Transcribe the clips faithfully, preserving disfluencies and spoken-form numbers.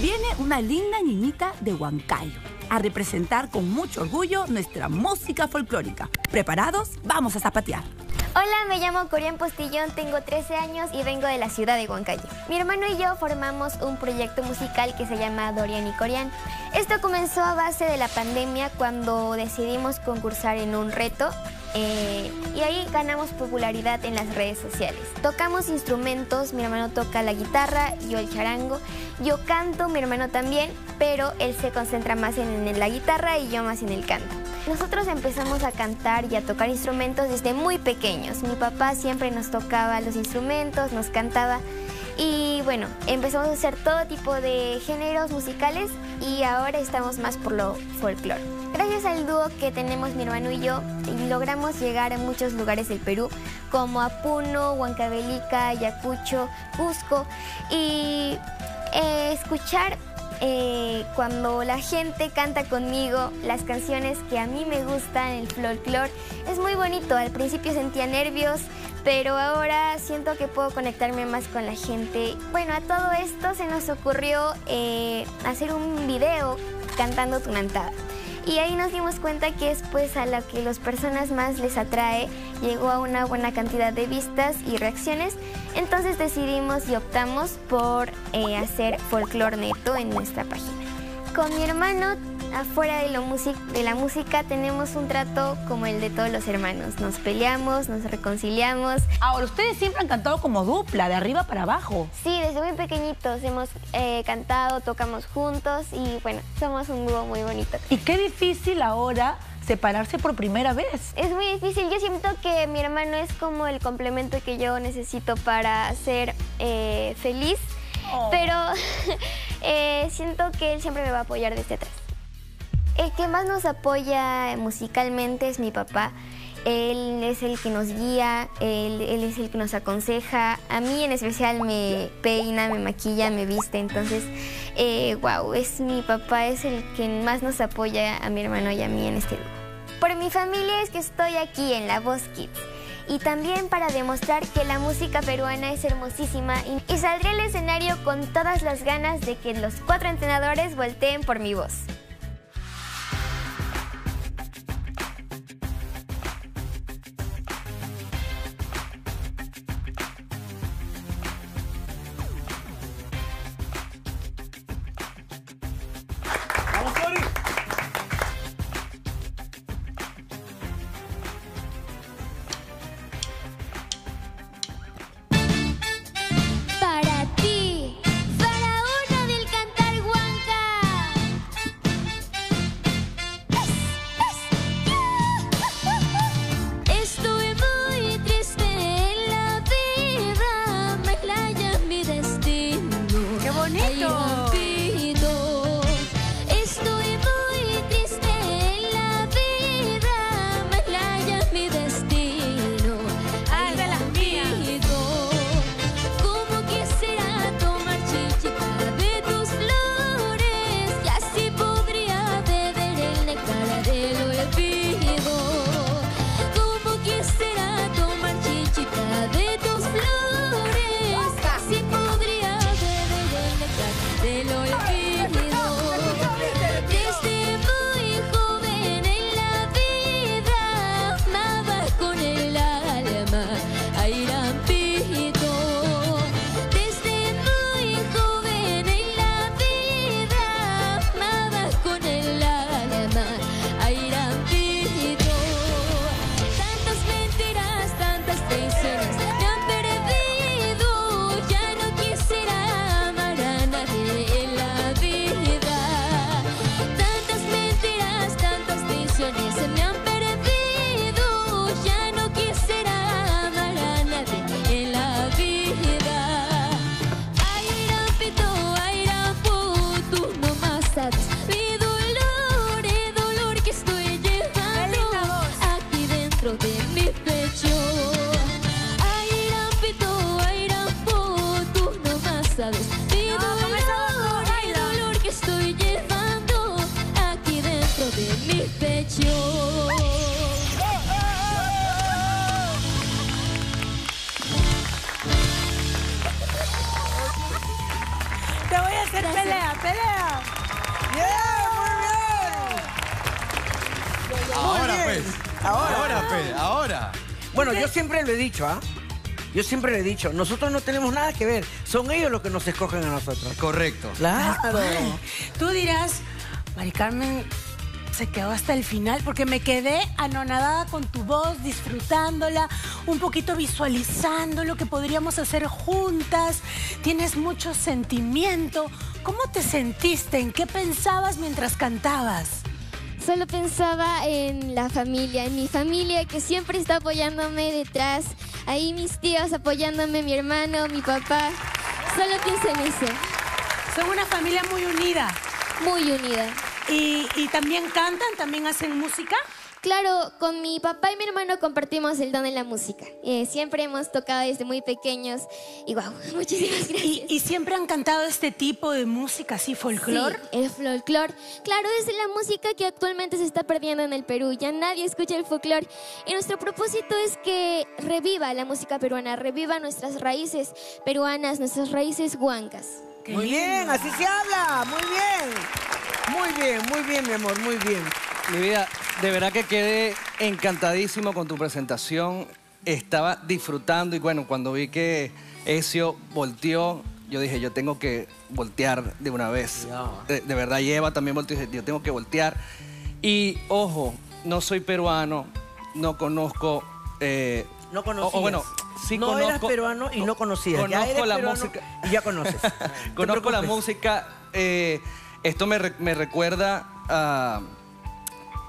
viene una linda niñita de Huancayo a representar con mucho orgullo nuestra música folclórica. ¿Preparados? Vamos a zapatear. Hola, me llamo Corián Postillón, tengo trece años y vengo de la ciudad de Huancayo. Mi hermano y yo formamos un proyecto musical que se llama Dorian y Corián. Esto comenzó a base de la pandemia cuando decidimos concursar en un reto eh, y ahí ganamos popularidad en las redes sociales. Tocamos instrumentos, mi hermano toca la guitarra, yo el charango, yo canto, mi hermano también, pero él se concentra más en, en la guitarra y yo más en el canto. Nosotros empezamos a cantar y a tocar instrumentos desde muy pequeños. Mi papá siempre nos tocaba los instrumentos, nos cantaba y bueno, empezamos a hacer todo tipo de géneros musicales y ahora estamos más por lo folclore. Gracias al dúo que tenemos mi hermano y yo, logramos llegar a muchos lugares del Perú, como a Puno, Huancavelica, Ayacucho, Cusco y eh, escuchar... Eh, cuando la gente canta conmigo las canciones que a mí me gustan, el folclore, es muy bonito. Al principio sentía nervios, pero ahora siento que puedo conectarme más con la gente. Bueno, a todo esto se nos ocurrió eh, hacer un video cantando tu cantada. Y ahí nos dimos cuenta que es pues a lo que las personas más les atrae, llegó a una buena cantidad de vistas y reacciones, entonces decidimos y optamos por eh, hacer folclore neto en nuestra página. Con mi hermano, afuera de, lo de la música, tenemos un trato como el de todos los hermanos, nos peleamos, nos reconciliamos. Ahora, ustedes siempre han cantado como dupla, de arriba para abajo. Sí, desde muy pequeñitos hemos eh, cantado, tocamos juntos y bueno, somos un dúo muy bonito. Y qué difícil ahora separarse por primera vez. Es muy difícil, yo siento que mi hermano es como el complemento que yo necesito para ser eh, feliz, oh. pero eh, siento que él siempre me va a apoyar desde atrás. El que más nos apoya musicalmente es mi papá. Él es el que nos guía, él, él es el que nos aconseja. A mí en especial me peina, me maquilla, me viste. Entonces, eh, wow, es mi papá, es el que más nos apoya a mi hermano y a mí en este dúo. Por mi familia es que estoy aquí en La Voz Kids. Y también para demostrar que la música peruana es hermosísima y saldré al escenario con todas las ganas de que los cuatro entrenadores volteen por mi voz. La vida. Pelea, pelea. Yeah, muy bien. Ahora, muy bien. Pues. Ahora, ahora, pues. Ahora. Bueno, yo siempre lo he dicho, ¿ah? ¿eh? Yo siempre le he dicho, nosotros no tenemos nada que ver. Son ellos los que nos escogen a nosotros. Correcto. Claro. Tú dirás, Mari Carmen se quedó hasta el final porque me quedé anonadada con tu voz, disfrutándola, un poquito visualizando lo que podríamos hacer juntas. Tienes mucho sentimiento. ¿Cómo te sentiste? ¿En qué pensabas mientras cantabas? Solo pensaba en la familia, en mi familia que siempre está apoyándome detrás. Ahí mis tíos apoyándome, mi hermano, mi papá. Solo pienso en eso. Son una familia muy unida. Muy unida. ¿Y, y también cantan? ¿También hacen música? Claro, con mi papá y mi hermano compartimos el don de la música. Eh, siempre hemos tocado desde muy pequeños y wow, muchísimas gracias. ¿Y, y siempre han cantado este tipo de música, así, folclor? Sí, el folclor. Claro, es la música que actualmente se está perdiendo en el Perú. Ya nadie escucha el folclor. Y nuestro propósito es que reviva la música peruana, reviva nuestras raíces peruanas, nuestras raíces huancas. Qué muy lindo. Bien, así se habla, muy bien. Muy bien, muy bien, mi amor, muy bien. Mi vida, de verdad que quedé encantadísimo con tu presentación. Estaba disfrutando y bueno, cuando vi que Ezio volteó, yo dije, yo tengo que voltear de una vez. De, de verdad, y Eva también volteó y dije, yo tengo que voltear. Y ojo, no soy peruano, no conozco... Eh, no conocías. O, o bueno, sí no conozco, eras peruano y no conocías. Conozco ya eres la música. Y ya conoces. Conozco la música. Eh, esto me, me recuerda a...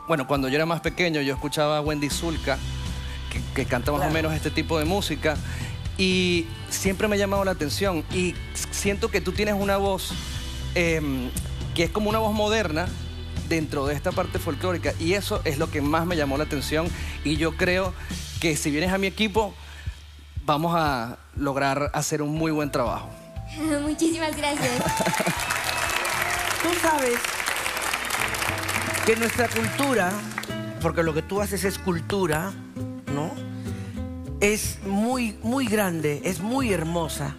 Bueno, cuando yo era más pequeño, yo escuchaba a Wendy Zulka, que, que canta más claro. o menos este tipo de música, y siempre me ha llamado la atención. Y siento que tú tienes una voz eh, que es como una voz moderna dentro de esta parte folclórica, y eso es lo que más me llamó la atención. Y yo creo que si vienes a mi equipo, vamos a lograr hacer un muy buen trabajo. Muchísimas gracias. Tú sabes... que nuestra cultura, porque lo que tú haces es cultura, ¿no? Es muy, muy grande, es muy hermosa.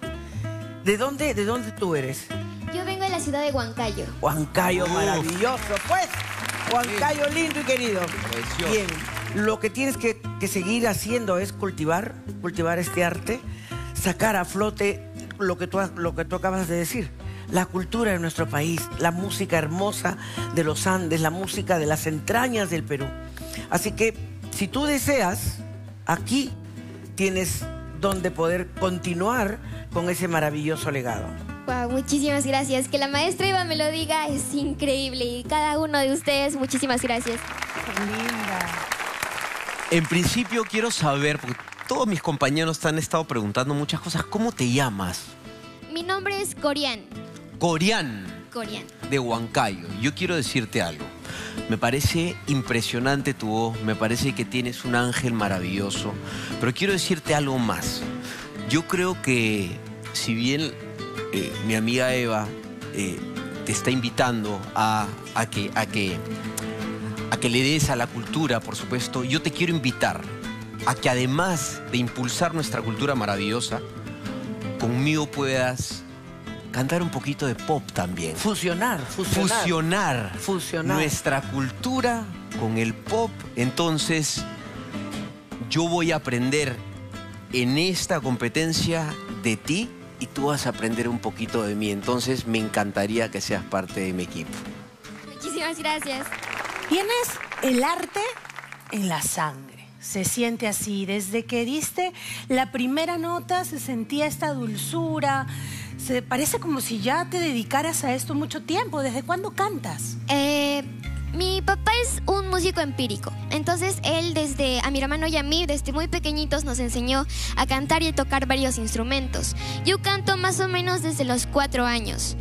¿De dónde, de dónde tú eres? Yo vengo de la ciudad de Huancayo. Huancayo, uh. maravilloso, pues. Huancayo lindo y querido. Precioso. Bien, lo que tienes que, que seguir haciendo es cultivar, cultivar este arte, sacar a flote lo que tú, lo que tú acabas de decir. La cultura de nuestro país, la música hermosa de los Andes, la música de las entrañas del Perú. Así que, si tú deseas, aquí tienes donde poder continuar con ese maravilloso legado. Wow, muchísimas gracias. Que la maestra Eva me lo diga es increíble. Y cada uno de ustedes, muchísimas gracias. Qué linda. En principio quiero saber, porque todos mis compañeros te han estado preguntando muchas cosas, ¿cómo te llamas? Mi nombre es Corián. Corián, Corián, de Huancayo. Yo quiero decirte algo. Me parece impresionante tu voz, me parece que tienes un ángel maravilloso, pero quiero decirte algo más. Yo creo que, si bien eh, mi amiga Eva eh, te está invitando a, a, que, a, que, a que le des a la cultura, por supuesto, yo te quiero invitar a que además de impulsar nuestra cultura maravillosa, conmigo puedas... cantar un poquito de pop también. Fusionar, fusionar. Fusionar. Fusionar. Nuestra cultura con el pop. Entonces, yo voy a aprender en esta competencia de ti y tú vas a aprender un poquito de mí. Entonces, me encantaría que seas parte de mi equipo. Muchísimas gracias. Tienes el arte en la sangre. Se siente así. Desde que diste la primera nota se sentía esta dulzura. Se parece como si ya te dedicaras a esto mucho tiempo. ¿Desde cuándo cantas? Eh, mi papá es un músico empírico. Entonces él, desde a mi hermano y a mí, desde muy pequeñitos nos enseñó a cantar y a tocar varios instrumentos. Yo canto más o menos desde los cuatro años.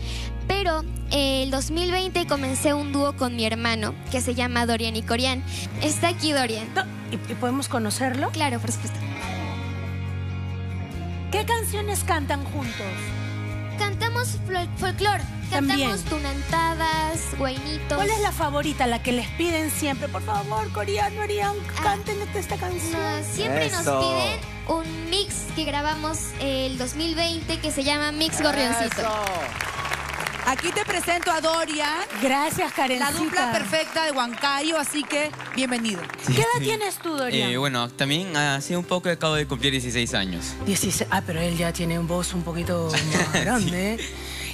Pero eh, el dos mil veinte comencé un dúo con mi hermano, que se llama Dorian y Corián. Está aquí Dorian. ¿Y, ¿Y podemos conocerlo? Claro, por supuesto. ¿Qué canciones cantan juntos? Cantamos fol folclor. Cantamos tunantadas, guainitos. ¿Cuál es la favorita, la que les piden siempre? Por favor, Corián, Dorian, canten ah, esta canción. No, siempre eso. Nos piden un mix que grabamos el dos mil veinte que se llama Mix Gorrioncito. Eso. Aquí te presento a Dorian. Gracias, Karencita. La dupla perfecta de Huancayo, así que bienvenido. Sí, ¿qué edad sí. tienes tú, Dorian? Eh, bueno, también hace un poco acabo de cumplir dieciséis años. dieciséis, ah, pero él ya tiene un voz un poquito más grande. Sí.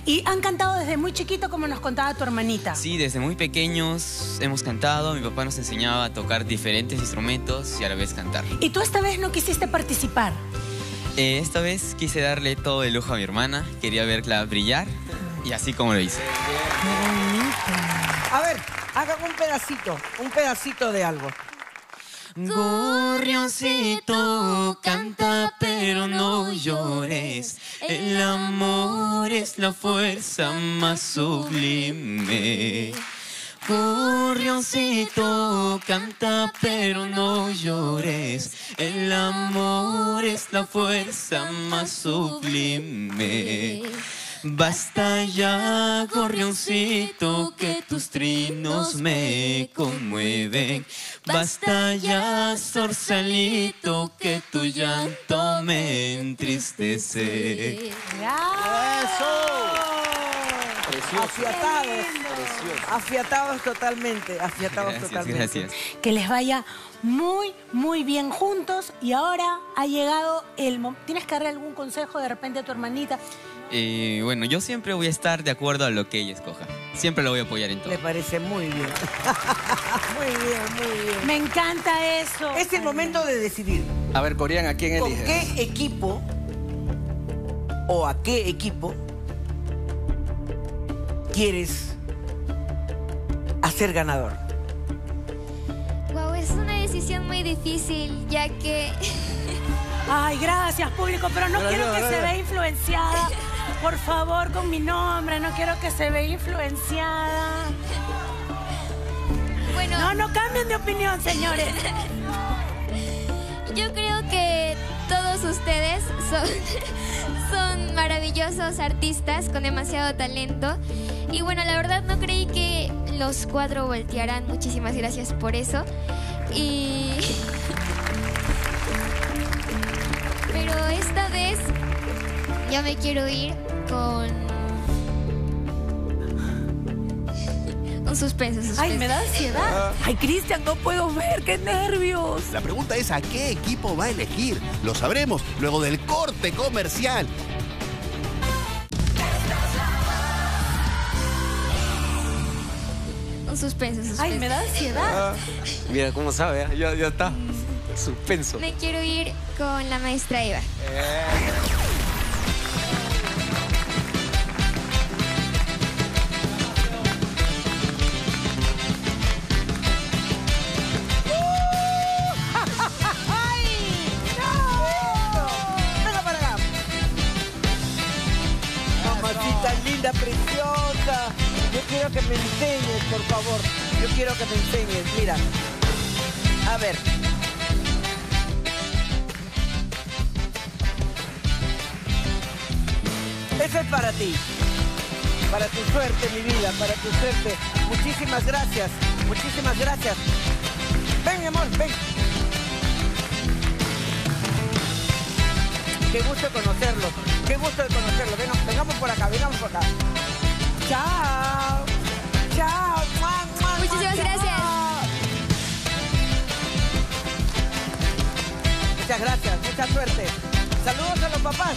¿Y han cantado desde muy chiquito, como nos contaba tu hermanita? Sí, desde muy pequeños hemos cantado. Mi papá nos enseñaba a tocar diferentes instrumentos y a la vez cantar. ¿Y tú esta vez no quisiste participar? Eh, esta vez quise darle todo el lujo a mi hermana. Quería verla brillar. Y así como lo hice. A ver, hagan un pedacito, un pedacito de algo. Gorrioncito, canta pero no llores. El amor es la fuerza más sublime. Gorrioncito, canta pero no llores. El amor es la fuerza más sublime. Basta ya, gorrioncito, que tus trinos me conmueven. Basta ya, zorcalito, que tu llanto me entristece. ¡Eso! Precioso. Afiatados, precioso. Afiatados totalmente, afiatados gracias, totalmente. Gracias. Que les vaya muy, muy bien juntos. Y ahora ha llegado el momento. ¿Tienes que darle algún consejo de repente a tu hermanita? Eh, bueno, yo siempre voy a estar de acuerdo a lo que ella escoja. Siempre lo voy a apoyar en todo. Me parece muy bien. Muy bien, muy bien. Me encanta eso. Es el momento de decidir. A ver, Corián, ¿a quién eliges? ¿Con qué equipo o a qué equipo quieres hacer ganador? Wow, es una decisión muy difícil, ya que... Ay, gracias, público, pero no gracias, quiero que gracias. se vea influenciada. Por favor, con mi nombre, no quiero que se vea influenciada. Bueno... No, no cambien de opinión, señores. Yo creo que todos ustedes son, son maravillosos artistas con demasiado talento. Y bueno, la verdad no creí que los cuatro voltearan. Muchísimas gracias por eso. Y... Pero esta vez ya me quiero ir con... Un suspenso, suspenso. Ay, me da ansiedad. Ay, Cristian, no puedo ver, qué nervios. La pregunta es, ¿a qué equipo va a elegir? Lo sabremos luego del corte comercial. Un suspenso, suspenso. Ay, me da ansiedad. Ah, mira, cómo sabe, ¿eh? ya, ya está. Suspenso. Me quiero ir con la maestra Eva. Eh. Mamacita linda, preciosa. Yo quiero que me enseñes, por favor. Yo quiero que me enseñes, mira. A ver. Eso es para ti, para tu suerte, mi vida, para tu suerte. Muchísimas gracias, muchísimas gracias. Ven, mi amor, ven. Qué gusto conocerlo, qué gusto de conocerlo. Ven, vengamos por acá, vengamos por acá. Chao, chao, man, man, muchísimas man, gracias. Chao. Muchas gracias, mucha suerte. Saludos a los papás.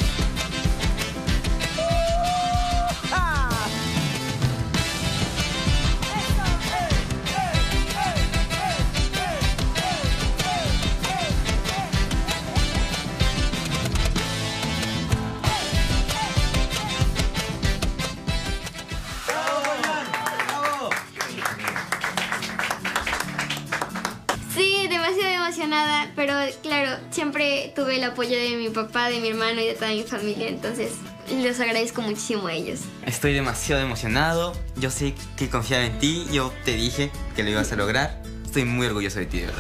Pero claro, siempre tuve el apoyo de mi papá, de mi hermano y de toda mi familia, entonces los agradezco muchísimo a ellos. Estoy demasiado emocionado, yo sé que confiaba en ti, yo te dije que lo ibas a lograr, estoy muy orgulloso de ti, de verdad.